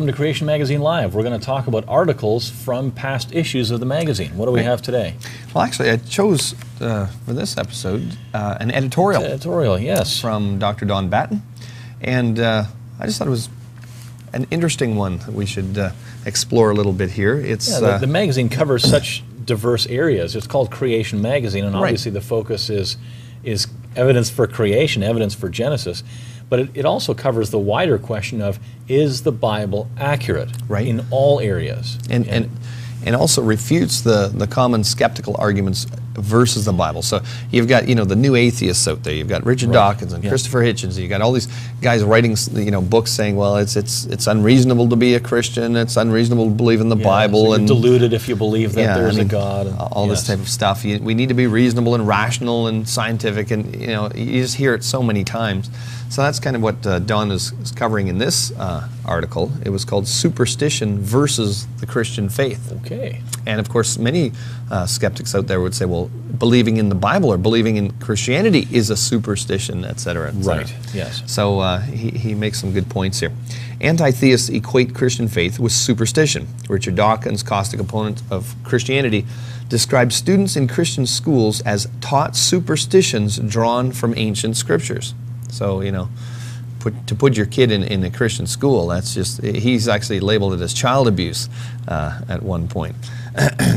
Welcome to Creation Magazine Live. We're going to talk about articles from past issues of the magazine. What do we have today? Well, actually, I chose for this episode an editorial. It's editorial, yes. From Dr. Don Batten. And I just thought it was an interesting one that we should explore a little bit here. It's, yeah, the magazine covers such diverse areas. It's called Creation Magazine, and obviously the focus is evidence for creation, evidence for Genesis. But it also covers the wider question of, is the Bible accurate in all areas? And also refutes the common skeptical arguments versus the Bible. So you've got, you know, the new atheists out there. You've got Richard Dawkins and Christopher Hitchens. You've got all these guys writing, you know, books saying, well, it's unreasonable to be a Christian. It's unreasonable to believe in the Bible. So you're deluded if you believe that there's a God. And, all this type of stuff. We need to be reasonable and rational and scientific. And, you know, you just hear it so many times. So that's kind of what Don is covering in this article. It was called Superstition versus the Christian Faith. Okay. And, of course, many skeptics out there would say, well, believing in the Bible or believing in Christianity is a superstition, et cetera, et cetera. Right, yes. So he makes some good points here. Anti-theists equate Christian faith with superstition. Richard Dawkins, caustic opponent of Christianity, describes students in Christian schools as taught superstitions drawn from ancient scriptures. So, you know, to put your kid in a Christian school, that's just, he's actually labeled it as child abuse at one point.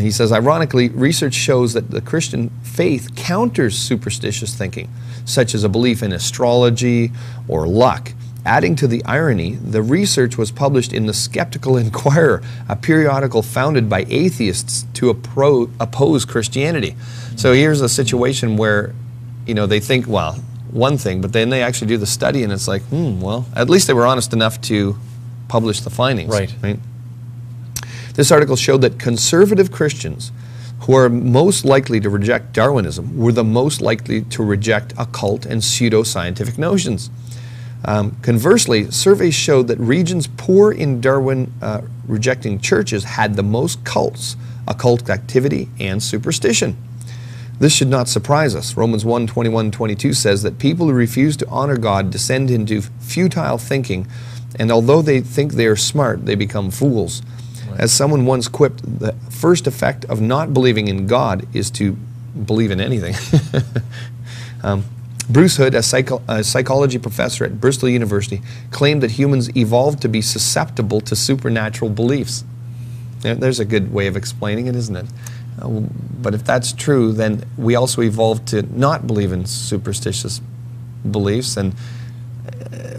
He says, ironically, research shows that the Christian faith counters superstitious thinking, such as a belief in astrology or luck. Adding to the irony, the research was published in the Skeptical Inquirer, a periodical founded by atheists to oppose Christianity. So here's a situation where, you know, they think, well, one thing, but then they actually do the study and it's like, well, at least they were honest enough to publish the findings. Right. This article showed that conservative Christians who are most likely to reject Darwinism were the most likely to reject occult and pseudoscientific notions. Conversely, surveys showed that regions poor in Darwin rejecting churches had the most cults, occult activity, and superstition. This should not surprise us. Romans 1:21-22 says that people who refuse to honor God descend into futile thinking, and although they think they are smart, they become fools. Right. As someone once quipped, the first effect of not believing in God is to believe in anything. Bruce Hood, a psychology professor at Bristol University, claimed that humans evolved to be susceptible to supernatural beliefs. There's a good way of explaining it, isn't it? But if that's true, then we also evolved to not believe in superstitious beliefs, and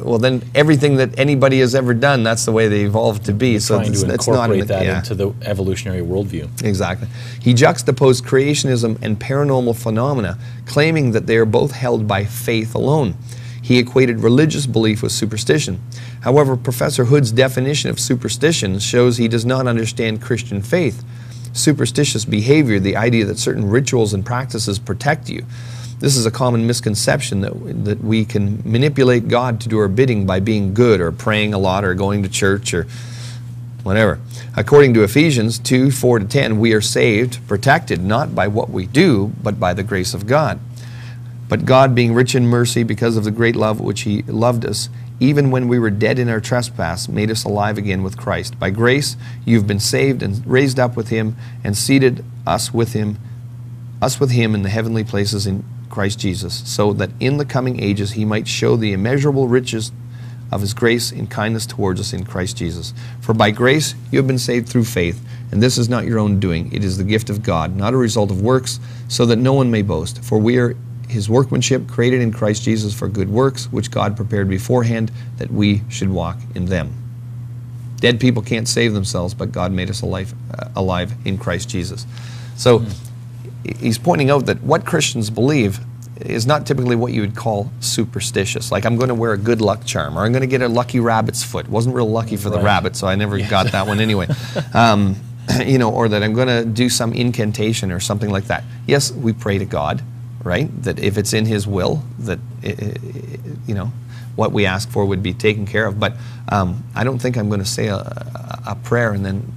well, then everything that anybody has ever done, that's the way they evolved to be. So it's not that into the evolutionary worldview. Exactly. He juxtaposed creationism and paranormal phenomena, claiming that they are both held by faith alone. He equated religious belief with superstition. However, Professor Hood's definition of superstition shows he does not understand Christian faith. Superstitious behavior, the idea that certain rituals and practices protect you. This is a common misconception that we can manipulate God to do our bidding by being good or praying a lot or going to church or whatever. According to Ephesians 2:4-10, we are saved, protected, not by what we do, but by the grace of God. But God, being rich in mercy because of the great love which He loved us, even when we were dead in our trespass, made us alive again with Christ. By grace, you've been saved and raised up with Him and seated us with Him in the heavenly places in Christ Jesus, so that in the coming ages He might show the immeasurable riches of His grace and kindness towards us in Christ Jesus. For by grace, you have been saved through faith, and this is not your own doing. It is the gift of God, not a result of works, so that no one may boast. For we are His workmanship, created in Christ Jesus for good works, which God prepared beforehand that we should walk in them. Dead people can't save themselves, but God made us alive in Christ Jesus. So he's pointing out that what Christians believe is not typically what you would call superstitious. Like, I'm going to wear a good luck charm, or I'm going to get a lucky rabbit's foot. Wasn't real lucky for the rabbit, so I never got that one anyway. You know, or that I'm going to do some incantation or something like that. Yes, we pray to God. Right? That if it's in His will, that, you know, what we ask for would be taken care of. But I don't think I'm going to say a prayer and then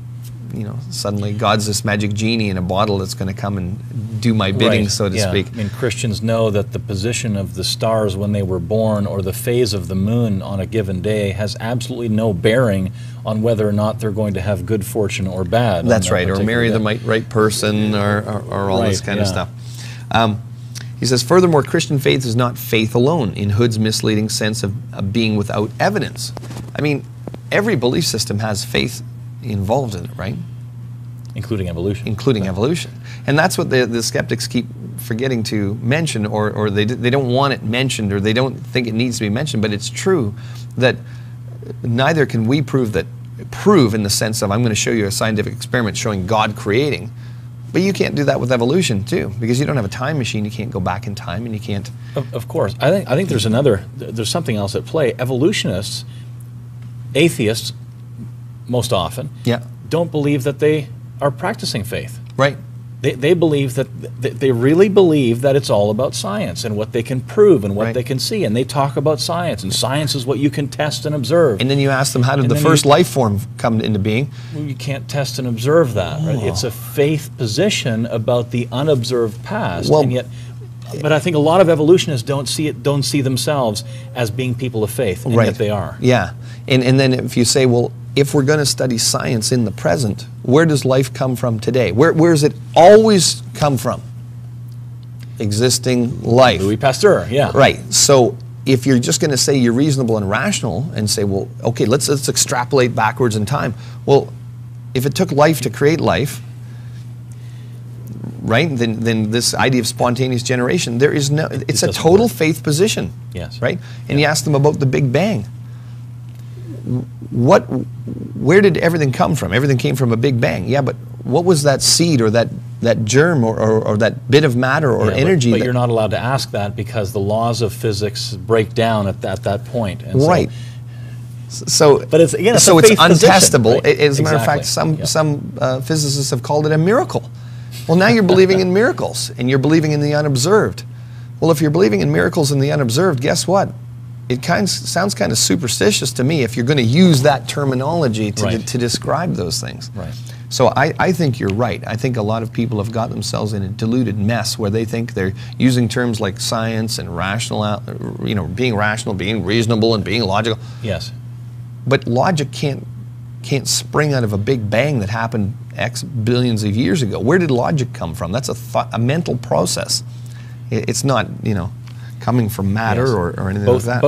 you know, suddenly God's this magic genie in a bottle that's going to come and do my bidding, right, so to speak. I mean, Christians know that the position of the stars when they were born or the phase of the moon on a given day has absolutely no bearing on whether or not they're going to have good fortune or bad. That's right, or marry the right person, or all this kind of stuff. He says, furthermore, Christian faith is not faith alone, in Hood's misleading sense of being without evidence. I mean, every belief system has faith involved in it, right? Including evolution. Including evolution. And that's what the skeptics keep forgetting to mention, or they don't want it mentioned, or they don't think it needs to be mentioned, but it's true that neither can we prove in the sense of I'm going to show you a scientific experiment showing God creating. But you can't do that with evolution too, because you don't have a time machine. You can't go back in time, and you can't. Of course, I think there's something else at play. Evolutionists, atheists, most often, don't believe that they are practicing faith. Right. They believe that they really believe that it's all about science and what they can prove and what they can see, and they talk about science, and science is what you can test and observe. And then you ask them, how did the first life form come into being? Well, you can't test and observe that. Right? It's a faith position about the unobserved past, and yet. But I think a lot of evolutionists don't see themselves as being people of faith, and yet they are. Yeah, and then if you say, well, if we're going to study science in the present, where does life come from today? Where does it always come from? Existing life. Louis Pasteur, yeah. Right. So if you're just going to say you're reasonable and rational and say, well, okay, let's extrapolate backwards in time. Well, if it took life to create life, right, then this idea of spontaneous generation, there is no, it's a total faith position. Yes. Right? And you ask them about the Big Bang. Where did everything come from? Everything came from a Big Bang. Yeah, but what was that seed or that germ or that bit of matter or energy? But you're not allowed to ask that because the laws of physics break down at that point. And right. So, but it's, again, it's so a faith it's untestable. Position, right? As a matter of fact, some physicists have called it a miracle. Well, now you're believing in miracles and you're believing in the unobserved. Well, if you're believing in miracles and the unobserved, guess what? It sounds kind of superstitious to me if you're going to use that terminology to describe those things. Right. So I think you're right. I think a lot of people have got themselves in a diluted mess where they think they're using terms like science and rational, you know, being rational, being reasonable, and being logical. Yes. But logic can't spring out of a Big Bang that happened X billions of years ago. Where did logic come from? That's a mental process. It's not, you know, coming from matter or anything like that.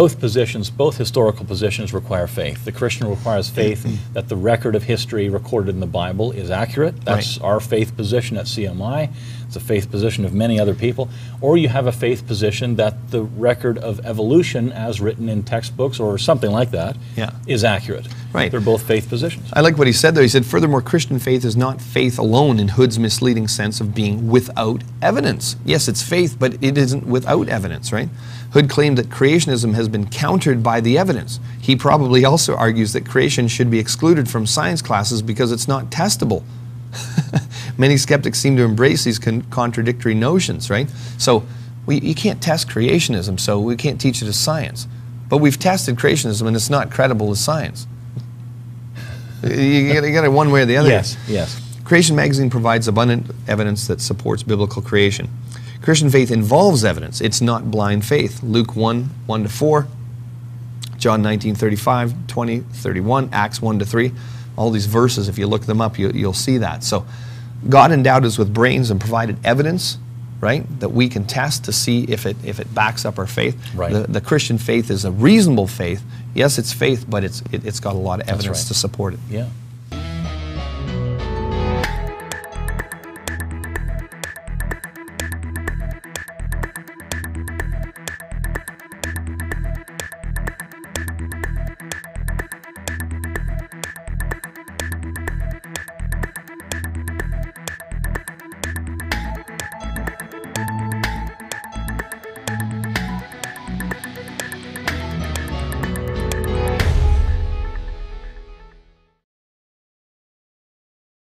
Both historical positions require faith. The Christian requires faith that the record of history recorded in the Bible is accurate. That's our faith position at CMI. It's a faith position of many other people. Or you have a faith position that the record of evolution as written in textbooks or something like that is accurate. Right. They're both faith positions. I like what he said there. He said, furthermore, Christian faith is not faith alone in Hood's misleading sense of being without evidence. Yes, it's faith, but it isn't without evidence, right? Hood claimed that creationism has been countered by the evidence. He probably also argues that creation should be excluded from science classes because it's not testable. Many skeptics seem to embrace these contradictory notions, right? So you can't test creationism, so we can't teach it as science. But we've tested creationism, and it's not credible as science. You got it one way or the other. Yes, yes. Creation Magazine provides abundant evidence that supports biblical creation. Christian faith involves evidence. It's not blind faith. Luke 1:1-4, John 19:35, 20:31, Acts 1-3. All these verses, if you look them up, you'll see that. So God endowed us with brains and provided evidence, right, that we can test to see if it backs up our faith. Right. The Christian faith is a reasonable faith. Yes, it's faith, but it's got a lot of evidence to support it. Yeah.